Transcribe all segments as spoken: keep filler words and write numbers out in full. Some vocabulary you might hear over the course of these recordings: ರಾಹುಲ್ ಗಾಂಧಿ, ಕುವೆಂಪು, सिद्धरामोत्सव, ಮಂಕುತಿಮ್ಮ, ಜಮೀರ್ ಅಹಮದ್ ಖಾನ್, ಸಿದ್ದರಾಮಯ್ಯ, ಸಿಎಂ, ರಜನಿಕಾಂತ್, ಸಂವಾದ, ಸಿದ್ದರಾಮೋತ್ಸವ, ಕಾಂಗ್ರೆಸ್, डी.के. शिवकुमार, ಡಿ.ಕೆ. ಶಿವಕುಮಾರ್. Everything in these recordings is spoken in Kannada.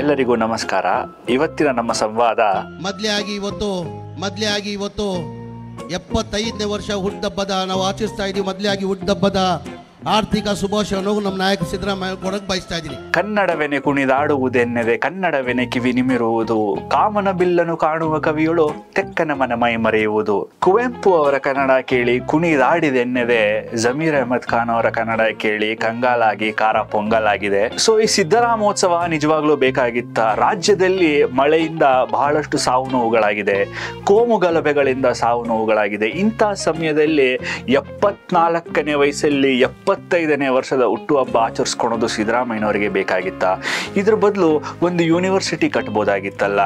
ಎಲ್ಲರಿಗೂ ನಮಸ್ಕಾರ। ಇವತ್ತಿನ ನಮ್ಮ ಸಂವಾದ ಮೊದಲೇ ಆಗಿ ಇವತ್ತು ಮೊದಲೇ ಆಗಿ ಇವತ್ತು ಎಪ್ಪತ್ತೈದನೇ ವರ್ಷ ಹುಟ್ಟುಹಬ್ಬದ ನಾವು ಆಚರಿಸ್ತಾ ಇದ್ದೀವಿ। ಮೊದಲೇ ಆಗಿ ಹುಟ್ಟುಹಬ್ಬದ ಆರ್ಥಿಕ ಶುಭಾಶಯವನ್ನು ನಮ್ಮ ನಾಯಕ ಸಿದ್ದರಾಮಯ್ಯ ಕೊಡಕ್ಕೆ ಬಯಸ್ತಾ ಇದ್ದೀನಿ। ಕನ್ನಡವೆನೆ ಕುಣಿದಾಡುವುದೆನ್ನೆದೆ ಕನ್ನಡವೆನೆ ಕಿವಿ ನಿಮಿರುವುದು, ಕಾಮನ ಬಿಲ್ಲನ್ನು ಕಾಣುವ ಕವಿಯೊಳು ತೆಕ್ಕನ ಮನ ಮೈ ಮರೆಯುವುದು। ಕುವೆಂಪು ಅವರ ಕನ್ನಡ ಕೇಳಿ ಕುಣಿದಾಡಿದೆನ್ನೆದೆ ಜಮೀರ್ ಅಹಮದ್ ಖಾನ್ ಅವರ ಕನ್ನಡ ಕೇಳಿ ಕಂಗಾಲಾಗಿ ಖಾರ ಪೊಂಗಲಾಗಿದೆ। ಸೊ ಈ ಸಿದ್ದರಾಮೋತ್ಸವ ನಿಜವಾಗ್ಲೂ ಬೇಕಾಗಿತ್ತ? ರಾಜ್ಯದಲ್ಲಿ ಮಳೆಯಿಂದ ಬಹಳಷ್ಟು ಸಾವು ನೋವುಗಳಾಗಿದೆ, ಕೋಮು ಗಲಭೆಗಳಿಂದ ಸಾವು ನೋವುಗಳಾಗಿದೆ। ಇಂತಹ ಸಮಯದಲ್ಲಿ ಎಪ್ಪತ್ನಾಲ್ಕನೇ ವಯಸ್ಸಲ್ಲಿ ಇಪ್ಪತ್ತೈದನೇ ವರ್ಷದ ಹುಟ್ಟುಹಬ್ಬ ಆಚರಿಸ್ಕೊಳೋದು ಸಿದ್ದರಾಮಯ್ಯನವರಿಗೆ ಬೇಕಾಗಿತ್ತಾ? ಇದ್ರ ಬದಲು ಒಂದು ಯೂನಿವರ್ಸಿಟಿ ಕಟ್ಬೋದಾಗಿತ್ತಲ್ಲ,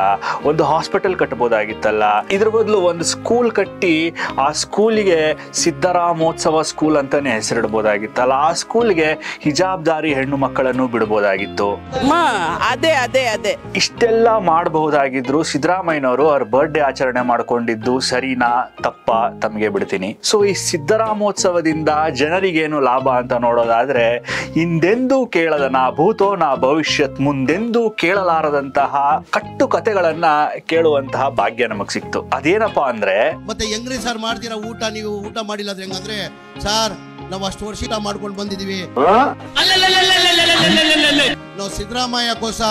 ಒಂದು ಹಾಸ್ಪಿಟಲ್ ಕಟ್ಬೋದಾಗಿತ್ತಲ್ಲ, ಇದ್ರ ಬದಲು ಒಂದು ಸ್ಕೂಲ್ ಕಟ್ಟಿ ಆ ಸ್ಕೂಲಿಗೆ ಸಿದ್ದರಾಮೋತ್ಸವ ಸ್ಕೂಲ್ ಅಂತಾನೆ ಹೆಸರಿಡ್ಬೋದಾಗಿತ್ತಲ್ಲ, ಆ ಸ್ಕೂಲ್ಗೆ ಹಿಜಾಬ್ದಾರಿ ಹೆಣ್ಣು ಮಕ್ಕಳನ್ನು ಬಿಡ್ಬೋದಾಗಿತ್ತು। ಅದೇ ಅದೇ ಅದೇ ಇಷ್ಟೆಲ್ಲ ಮಾಡಬಹುದಾಗಿದ್ರು ಸಿದ್ದರಾಮಯ್ಯನವರು ಅವ್ರ ಬರ್ತ್ಡೇ ಆಚರಣೆ ಮಾಡ್ಕೊಂಡಿದ್ದು ಸರಿನಾ ತಪ್ಪ ತಮಗೆ ಬಿಡ್ತೀನಿ। ಸೊ ಈ ಸಿದ್ದರಾಮೋತ್ಸವದಿಂದ ಜನರಿಗೇನು ಲಾಭ ಅಂತ ನೋಡೋದಾದ್ರೆ, ಹಿಂದೆಂದೂ ಕೇಳದ ನಾ ಭೂತೋ ನಾ ಭವಿಷ್ಯತ್ ಮುಂದೆಂದೂ ಕೇಳಲಾರದಂತಹ ಕಟ್ಟು ಕಥೆಗಳನ್ನ ಕೇಳುವಂತಹ ಭಾಗ್ಯ ನಮಗ್ ಸಿಕ್ತು। ಅದೇನಪ್ಪಾ ಅಂದ್ರೆ, ಮತ್ತೆ ಹೆಂಗ್ರಿ ಸರ್ ಮಾಡ್ತೀರಾ ಊಟ? ನೀವು ಊಟ ಮಾಡಿಲ್ಲ ಅಂದ್ರೆ ಹೆಂಗಂದ್ರೆ, ಸರ್ ನಾವು ಅಷ್ಟು ವರ್ಷ ಊಟ ಮಾಡ್ಕೊಂಡು ಬಂದಿದೀವಿ, ನಾವು ಸಿದ್ದರಾಮಯ್ಯ ಕೋಸ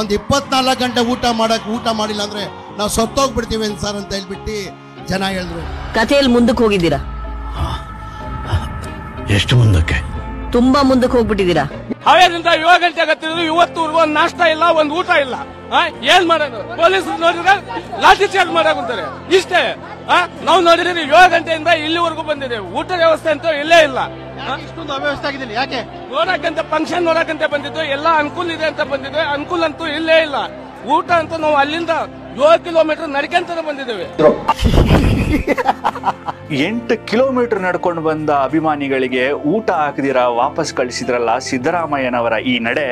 ಒಂದ್ ಇಪ್ಪತ್ನಾಲ್ಕು ಗಂಟೆ ಊಟ ಮಾಡಕ್ ಊಟ ಮಾಡಿಲ್ಲ ಅಂದ್ರೆ ನಾವು ಸತ್ತೋಗ್ಬಿಡ್ತೀವಿ ಸರ್ ಅಂತ ಹೇಳ್ಬಿಟ್ಟು ಜನ ಹೇಳಿದ್ರು। ಕಥೆಯಲ್ಲಿ ಮುಂದಕ್ಕೆ ಹೋಗಿದ್ದೀರಾ? ಎಷ್ಟು ಮುಂದಕ್ಕೆ? ತುಂಬಾ ಮುಂದಕ್ಕೆ ಹೋಗ್ಬಿಟ್ಟಿದ್ದೀರಾ। ಅವರಿಂದ ಏಳು ಗಂಟೆ ಗೊತ್ತಿದ್ರು, ಇವತ್ತುವರೆಗೂ ಒಂದ್ ನಾಷ್ಟ ಇಲ್ಲ, ಒಂದ್ ಊಟ ಇಲ್ಲ, ಏನ್ ಮಾಡೋದು? ಪೊಲೀಸ್ ನೋಡಿದ್ರೆ ಲಾಠಿ ಚಾರ್ಜ್ ಮಾಡಾಕುತ್ತಾರೆ, ಇಷ್ಟೇ। ನಾವು ನೋಡಿದ್ರೆ ಏಳು ಗಂಟೆಯಿಂದ ಇಲ್ಲಿವರೆಗೂ ಬಂದಿದ್ದೇವೆ, ಊಟ ವ್ಯವಸ್ಥೆ ಅಂತೂ ಇಲ್ಲೇ ಇಲ್ಲ। ಇಷ್ಟೊಂದು ಅವ್ಯವಸ್ಥೆ ಆಗಿದಿಲ್ಲ ಯಾಕೆ? ನೋಡಕಂತ ಫಂಕ್ಷನ್ ನೋಡಕಂತ ಬಂದಿದ್ದು, ಎಲ್ಲ ಅನುಕೂಲ ಇದೆ ಅಂತ ಬಂದಿದ್ವಿ, ಅನುಕೂಲ ಅಂತೂ ಇಲ್ಲೇ ಇಲ್ಲ। ಊಟ ಅಂತೂ ನಾವು ಅಲ್ಲಿಂದ ಏಳು ಕಿಲೋಮೀಟರ್ ನಡ್ಕೊಂತಾನೆ ಬಂದಿದ್ದೇವೆ। ಎಂಟು ಕಿಲೋಮೀಟರ್ ನಡ್ಕೊಂಡು ಬಂದ ಅಭಿಮಾನಿಗಳಿಗೆ ಊಟ ಹಾಕದಿರಾ ವಾಪಸ್ ಕಳಿಸಿದ್ರಲ್ಲ ಸಿದ್ದರಾಮಯ್ಯನವರ ಈ ನಡೆ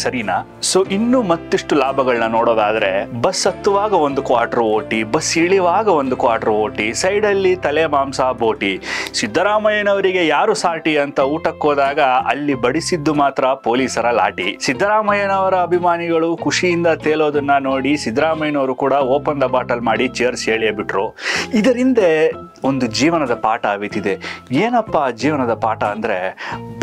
ಸರಿನಾ? ಸೊ ಇನ್ನು ಮತ್ತಿಷ್ಟು ಲಾಭಗಳನ್ನ ನೋಡೋದಾದ್ರೆ, ಬಸ್ ಹತ್ತುವಾಗ ಒಂದು ಕ್ವಾರ್ಟರ್ ಓಟಿ, ಬಸ್ ಇಳಿವಾಗ ಒಂದು ಕ್ವಾರ್ಟರ್ ಓಟಿ, ಸೈಡಲ್ಲಿ ತಲೆ ಮಾಂಸ ಬೋಟಿ। ಸಿದ್ದರಾಮಯ್ಯನವರಿಗೆ ಯಾರು ಸಾಟಿ ಅಂತ ಊಟಕ್ಕೆ ಹೋದಾಗ ಅಲ್ಲಿ ಬಡಿಸಿದ್ದು ಮಾತ್ರ ಪೊಲೀಸರ ಲಾಠಿ। ಸಿದ್ದರಾಮಯ್ಯನವರ ಅಭಿಮಾನಿಗಳು ಖುಷಿಯಿಂದ ತೇಲೋದನ್ನ ನೋಡಿ ಸಿದ್ದರಾಮಯ್ಯನವರು ಕೂಡ ಓಪನ್ ದ ಬಾಟಲ್ ಮಾಡಿ ಚೇರ್ಸ್ ಹೇಳಿ ಬಿಟ್ರು। ಇದರಿಂದ ಒಂದು ಜೀವನದ ಪಾಠ ಬಿತ್ತಿದೆ। ಏನಪ್ಪ ಜೀವನದ ಪಾಠ ಅಂದ್ರೆ,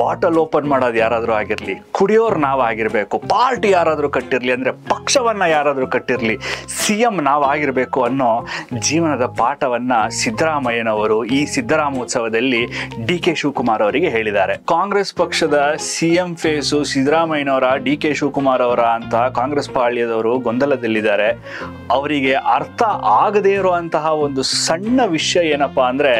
ಬಾಟಲ್ ಓಪನ್ ಮಾಡೋದು ಯಾರಾದ್ರೂ ಆಗಿರ್ಲಿ, ಕುಡಿಯೋರು ನಾವಾಗಿರ್ಬೇಕು, ಪಾರ್ಟಿ ಯಾರಾದ್ರೂ ಕಟ್ಟಿರ್ಲಿ, ಅಂದ್ರೆ ಪಕ್ಷವನ್ನ ಯಾರಾದ್ರೂ ಕಟ್ಟಿರ್ಲಿ, ಸಿಎಂ ನಾವಾಗಿರ್ಬೇಕು ಅನ್ನೋ ಜೀವನದ ಪಾಠವನ್ನ ಸಿದ್ದರಾಮಯ್ಯನವರು ಈ ಸಿದ್ದರಾಮೋತ್ಸವದಲ್ಲಿ ಡಿ.ಕೆ. ಶಿವಕುಮಾರ್ ಅವರಿಗೆ ಹೇಳಿದ್ದಾರೆ। ಕಾಂಗ್ರೆಸ್ ಪಕ್ಷದ ಸಿಎಂ ಫೇಸು ಸಿದ್ದರಾಮಯ್ಯನವರ, ಡಿ.ಕೆ. ಶಿವಕುಮಾರ್ ಅವರ ಅಂತ ಕಾಂಗ್ರೆಸ್ ಪಾಳ್ಯದವರು ಗೊಂದಲದಲ್ಲಿದ್ದಾರೆ। ಅವರಿಗೆ ಅರ್ಥ ಆಗದೇ ಇರುವಂತಹ ಒಂದು ಸಣ್ಣ ವಿಷಯ ಏನಪ್ಪಾ ಅಂದ್ರೆ,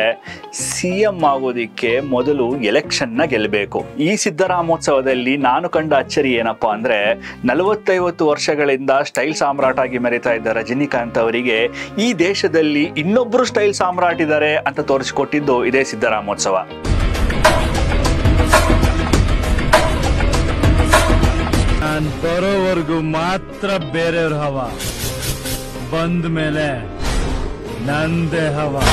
ಸಿಎಂ ಆಗೋದಿಕ್ಕೆ ಮೊದಲು ಎಲೆಕ್ಷನ್ನ ಗೆಲ್ಲಬೇಕು। ಈ ಸಿದ್ದರಾಮೋತ್ಸವದಲ್ಲಿ ನಾನು ಕಂಡ ಅಚ್ಚರಿ ಏನಪ್ಪ ಅಂದ್ರೆ, ನಲವತ್ತೈವತ್ತು ವರ್ಷಗಳಿಂದ ಸ್ಟೈಲ್ ಸಾಮ್ರಾಟ್ ಆಗಿ ಮೆರಿತಾ ಇದ್ದ ರಜನಿಕಾಂತ್ ಅವರಿಗೆ ಈ ದೇಶದಲ್ಲಿ ಇನ್ನೊಬ್ರು ಸ್ಟೈಲ್ ಸಾಮ್ರಾಟ್ ಇದ್ದಾರೆ ಅಂತ ತೋರಿಸಿಕೊಟ್ಟಿದ್ದು ಇದೇ ಸಿದ್ದರಾಮೋತ್ಸವ। ನಾನು ಬರೋವರೆಗೂ ಮಾತ್ರ ಬೇರೆಯವ್ರ ಹವಾ, ಬಂದ ಮೇಲೆ ನಂದೇ ಹವಾ।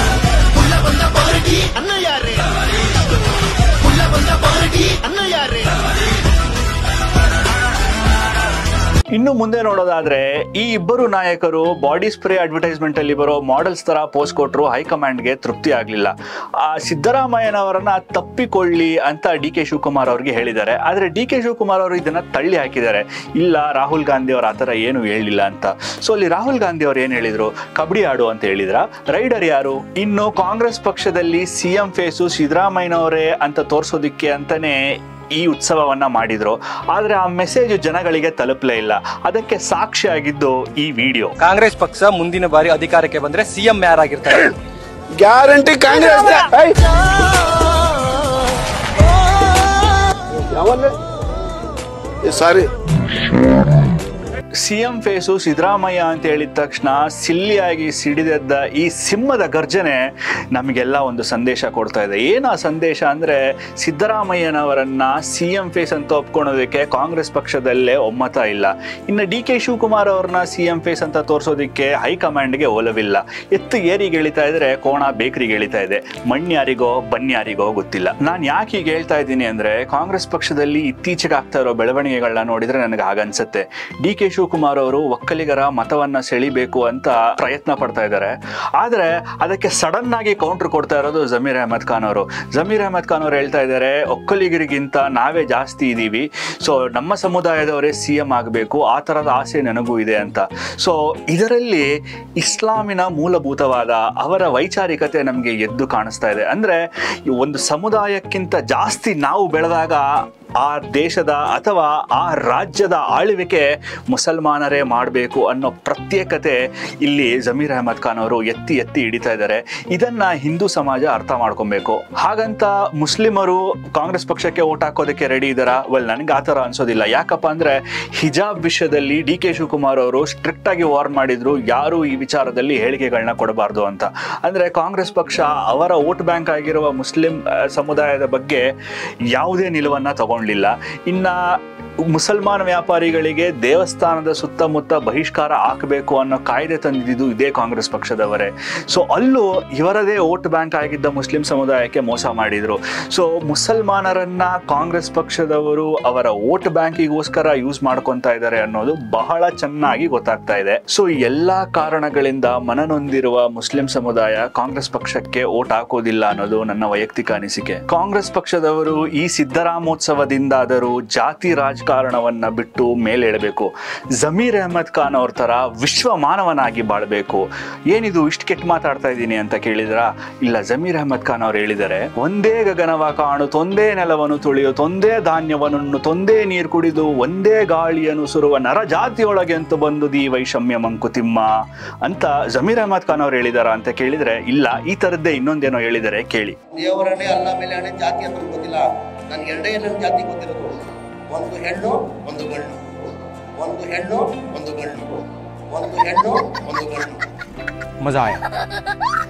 ಇನ್ನು ಮುಂದೆ ನೋಡೋದಾದ್ರೆ, ಈ ಇಬ್ಬರು ನಾಯಕರು ಬಾಡಿ ಸ್ಪ್ರೇ ಅಡ್ವರ್ಟೈಸ್ಮೆಂಟ್ ಅಲ್ಲಿ ಬರೋ ಮಾಡೆಲ್ಸ್ ತರ ಪೋಸ್ಟ್ ಕೊಟ್ಟರು, ಹೈಕಮಾಂಡ್ಗೆ ತೃಪ್ತಿ ಆಗ್ಲಿಲ್ಲ। ಆ ಸಿದ್ದರಾಮಯ್ಯನವರನ್ನ ತಪ್ಪಿಕೊಳ್ಳಿ ಅಂತ ಡಿ.ಕೆ. ಶಿವಕುಮಾರ್ ಅವ್ರಿಗೆ ಹೇಳಿದ್ದಾರೆ, ಆದ್ರೆ ಡಿ.ಕೆ. ಶಿವಕುಮಾರ್ ಅವರು ಇದನ್ನ ತಳ್ಳಿ ಹಾಕಿದ್ದಾರೆ। ಇಲ್ಲ, ರಾಹುಲ್ ಗಾಂಧಿ ಅವರು ಆತರ ಏನು ಹೇಳಿಲ್ಲ ಅಂತ। ಸೊ ಅಲ್ಲಿ ರಾಹುಲ್ ಗಾಂಧಿ ಅವ್ರು ಏನ್ ಹೇಳಿದ್ರು? ಕಬಡ್ಡಿ ಆಡು ಅಂತ ಹೇಳಿದ್ರ, ರೈಡರ್ ಯಾರು? ಇನ್ನು ಕಾಂಗ್ರೆಸ್ ಪಕ್ಷದಲ್ಲಿ ಸಿಎಂ ಫೇಸು ಸಿದ್ದರಾಮಯ್ಯನವರೇ ಅಂತ ತೋರ್ಸೋದಿಕ್ಕೆ ಅಂತಾನೆ ಈ ಉತ್ಸವವನ್ನ ಮಾಡಿದ್ರು, ಆದ್ರೆ ಆ ಮೆಸೇಜ್ ಜನಗಳಿಗೆ ತಲುಪಲೇ ಇಲ್ಲ। ಅದಕ್ಕೆ ಸಾಕ್ಷಿಯಾಗಿದ್ದು ಈ ವಿಡಿಯೋ। ಕಾಂಗ್ರೆಸ್ ಪಕ್ಷ ಮುಂದಿನ ಬಾರಿ ಅಧಿಕಾರಕ್ಕೆ ಬಂದ್ರೆ ಸಿಎಂ ಯಾರಾಗಿರ್ತಾರೆ? ಗ್ಯಾರಂಟಿ ಕಾಂಗ್ರೆಸ್ ಸಾರಿ ಸಿಎಂ ಫೇಸು ಸಿದ್ದರಾಮಯ್ಯ ಅಂತ ಹೇಳಿದ ತಕ್ಷಣ ಸಿಲ್ಲಿಯಾಗಿ ಸಿಡಿದೆದ್ದ ಈ ಸಿಂಹದ ಗರ್ಜನೆ ನಮಗೆಲ್ಲ ಒಂದು ಸಂದೇಶ ಕೊಡ್ತಾ ಇದೆ। ಏನು ಆ ಸಂದೇಶ ಅಂದರೆ, ಸಿದ್ದರಾಮಯ್ಯನವರನ್ನ ಸಿಎಂ ಫೇಸ್ ಅಂತ ಒಪ್ಕೊಳೋದಕ್ಕೆ ಕಾಂಗ್ರೆಸ್ ಪಕ್ಷದಲ್ಲೇ ಒಮ್ಮತ ಇಲ್ಲ, ಇನ್ನು ಡಿ.ಕೆ. ಶಿವಕುಮಾರ್ ಅವ್ರನ್ನ ಸಿಎಂ ಫೇಸ್ ಅಂತ ತೋರಿಸೋದಕ್ಕೆ ಹೈಕಮಾಂಡ್ಗೆ ಒಲವಿಲ್ಲ। ಎತ್ತು ಏರಿಗೆ ಇಳಿತಾ ಇದ್ರೆ ಕೋಣ ಬೇಕರಿಗೆ ಇಳಿತಾ ಇದೆ, ಮಣ್ಯಾರಿಗೋ ಬನ್ಯಾರಿಗೋ ಗೊತ್ತಿಲ್ಲ। ನಾನು ಯಾಕೆ ಹೀಗೆ ಹೇಳ್ತಾ ಇದ್ದೀನಿ ಅಂದರೆ, ಕಾಂಗ್ರೆಸ್ ಪಕ್ಷದಲ್ಲಿ ಇತ್ತೀಚೆಗೆ ಆಗ್ತಾ ಇರೋ ಬೆಳವಣಿಗೆಗಳನ್ನ ನೋಡಿದರೆ ನನಗೆ ಹಾಗನ್ಸುತ್ತೆ, ಡಿ.ಕೆ. ಶಿವಕುಮಾರ್ ಶಿವಕುಮಾರ್ ಅವರು ಒಕ್ಕಲಿಗರ ಮತವನ್ನ ಸೆಳಿಬೇಕು ಅಂತ ಪ್ರಯತ್ನ ಪಡ್ತಾ ಇದ್ದಾರೆ. ಆದರೆ ಅದಕ್ಕೆ ಸಡನ್ ಆಗಿ ಕೌಂಟರ್ ಕೊಡ್ತಾ ಇರೋದು ಜಮೀರ್ ಅಹಮದ್ ಖಾನ್ ಅವರು. ಜಮೀರ್ ಅಹಮದ್ ಖಾನ್ ಅವರು ಹೇಳ್ತಾ ಇದ್ದಾರೆ, ಒಕ್ಕಲಿಗರಿಗಿಂತ ನಾವೇ ಜಾಸ್ತಿ ಇದೀವಿ, ಸೊ ನಮ್ಮ ಸಮುದಾಯದವರೇ ಸಿಎಂ ಆಗಬೇಕು, ಆ ತರದ ಆಸೆ ನನಗೂ ಇದೆ ಅಂತ. ಸೊ ಇದರಲ್ಲಿ ಇಸ್ಲಾಮಿನ ಮೂಲಭೂತವಾದ ಅವರ ವೈಚಾರಿಕತೆ ನಮಗೆ ಎದ್ದು ಕಾಣಿಸ್ತಾ ಇದೆ. ಅಂದ್ರೆ ಒಂದು ಸಮುದಾಯಕ್ಕಿಂತ ಜಾಸ್ತಿ ನಾವು ಬೆಳೆದಾಗ ಆ ದೇಶದ ಅಥವಾ ಆ ರಾಜ್ಯದ ಆಳ್ವಿಕೆ ಮುಸಲ್ಮಾನರೇ ಮಾಡಬೇಕು ಅನ್ನೋ ಪ್ರತ್ಯೇಕತೆ ಇಲ್ಲಿ ಜಮೀರ್ ಅಹಮದ್ ಖಾನ್ ಅವರು ಎತ್ತಿ ಎತ್ತಿ ಹಿಡಿತಾ ಇದ್ದಾರೆ. ಇದನ್ನು ಹಿಂದೂ ಸಮಾಜ ಅರ್ಥ ಮಾಡ್ಕೊಬೇಕು. ಹಾಗಂತ ಮುಸ್ಲಿಮರು ಕಾಂಗ್ರೆಸ್ ಪಕ್ಷಕ್ಕೆ ಓಟ್ ಹಾಕೋದಕ್ಕೆ ರೆಡಿ ಇದ್ದಾರಾ? ವೆಲ್, ನನಗೆ ಆ ಥರ ಅನಿಸೋದಿಲ್ಲ. ಯಾಕಪ್ಪ ಅಂದರೆ ಹಿಜಾಬ್ ವಿಷಯದಲ್ಲಿ ಡಿ ಕೆ ಶಿವಕುಮಾರ್ ಅವರು ಸ್ಟ್ರಿಕ್ಟ್ ಆಗಿ ವಾರ್ನ್ ಮಾಡಿದ್ರು, ಯಾರು ಈ ವಿಚಾರದಲ್ಲಿ ಹೇಳಿಕೆಗಳನ್ನ ಕೊಡಬಾರ್ದು ಅಂತ. ಅಂದರೆ ಕಾಂಗ್ರೆಸ್ ಪಕ್ಷ ಅವರ ವೋಟ್ ಬ್ಯಾಂಕ್ ಆಗಿರುವ ಮುಸ್ಲಿಂ ಸಮುದಾಯದ ಬಗ್ಗೆ ಯಾವುದೇ ನಿಲುವನ್ನು ತಗೊಂಡು ಇನ್ನ ಮುಸಲ್ಮಾನ ವ್ಯಾಪಾರಿಗಳಿಗೆ ದೇವಸ್ಥಾನದ ಸುತ್ತಮುತ್ತ ಬಹಿಷ್ಕಾರ ಹಾಕಬೇಕು ಅನ್ನೋ ಕಾಯ್ದೆ ತಂದಿದ್ದು ಇದೇ ಕಾಂಗ್ರೆಸ್ ಪಕ್ಷದವರೇ. ಸೊ ಅಲ್ಲೂ ಇವರದೇ ವೋಟ್ ಬ್ಯಾಂಕ್ ಆಗಿದ್ದ ಮುಸ್ಲಿಂ ಸಮುದಾಯಕ್ಕೆ ಮೋಸ ಮಾಡಿದ್ರು. ಸೊ ಮುಸಲ್ಮಾನರನ್ನ ಕಾಂಗ್ರೆಸ್ ಪಕ್ಷದವರು ಅವರ ವೋಟ್ ಬ್ಯಾಂಕಿಗೋಸ್ಕರ ಯೂಸ್ ಮಾಡ್ಕೊತಾ ಇದ್ದಾರೆ ಅನ್ನೋದು ಬಹಳ ಚೆನ್ನಾಗಿ ಗೊತ್ತಾಗ್ತಾ ಇದೆ. ಸೊ ಎಲ್ಲಾ ಕಾರಣಗಳಿಂದ ಮನನೊಂದಿರುವ ಮುಸ್ಲಿಂ ಸಮುದಾಯ ಕಾಂಗ್ರೆಸ್ ಪಕ್ಷಕ್ಕೆ ವೋಟ್ ಹಾಕೋದಿಲ್ಲ ಅನ್ನೋದು ನನ್ನ ವೈಯಕ್ತಿಕ ಅನಿಸಿಕೆ. ಕಾಂಗ್ರೆಸ್ ಪಕ್ಷದವರು ಈ ಸಿದ್ದರಾಮೋತ್ಸವದಿಂದಾದರೂ ಜಾತಿ ರಾಜ ಕಾರಣವನ್ನ ಬಿಟ್ಟು ಮೇಲೇಳಬೇಕು. ಜಮೀರ್ ಅಹಮದ್ ಖಾನ್ ಅವ್ರ ತರ ವಿಶ್ವ ಮಾನವನಾಗಿ ಬಾಳ್ಬೇಕು. ಏನಿದು ಇಷ್ಟು ಕೆಟ್ಟ ಮಾತಾಡ್ತಾ ಇದ್ದೀನಿ ಅಂತ ಕೇಳಿದ್ರ, ಇಲ್ಲ, ಜಮೀರ್ ಅಹಮದ್ ಖಾನ್ ಅವ್ರು ಹೇಳಿದ್ದಾರೆ, ಒಂದೇ ಗಗನವ ಕಾಣು, ತೊಂದೇ ನೆಲವನ್ನು ತುಳಿಯು, ತೊಂದೇ ಧಾನ್ಯವನ್ನು ತೊಂದೇ ನೀರು ಕುಡಿದು, ಒಂದೇ ಗಾಳಿಯನ್ನು ಸುರುವ ನರ ಜಾತಿಯೊಳಗೆ ಅಂತ ಬಂದು ದಿ ವೈಷಮ್ಯ ಮಂಕುತಿಮ್ಮ ಅಂತ ಜಮೀರ್ ಅಹಮದ್ ಖಾನ್ ಅವ್ರು ಹೇಳಿದಾರ ಅಂತ ಕೇಳಿದ್ರೆ, ಇಲ್ಲ, ಈ ತರದ್ದೇ ಇನ್ನೊಂದೇನೋ ಹೇಳಿದರೆ ಕೇಳಿ. ದೇವರನ್ನೇ ಅಲ್ಲ ಮೇಲೆ ಅಣ್ಣ ಜಾತಿ ಅಂತ ಗೊತ್ತಿಲ್ಲ, ನನಗೆ ಎರಡೇ ನನ್ನ ಜಾತಿ ಗೊತ್ತಿರೋದು, ಒಂದು ಹೆಣ್ಣು ಒಂದು ಗಂಡು, ಒಂದು ಹೆಣ್ಣು ಒಂದು ಗಂಡು, ಒಂದು ಹೆಣ್ಣು ಒಂದು ಗಂಡು. ಮಜಾ ಆಯ್ತು.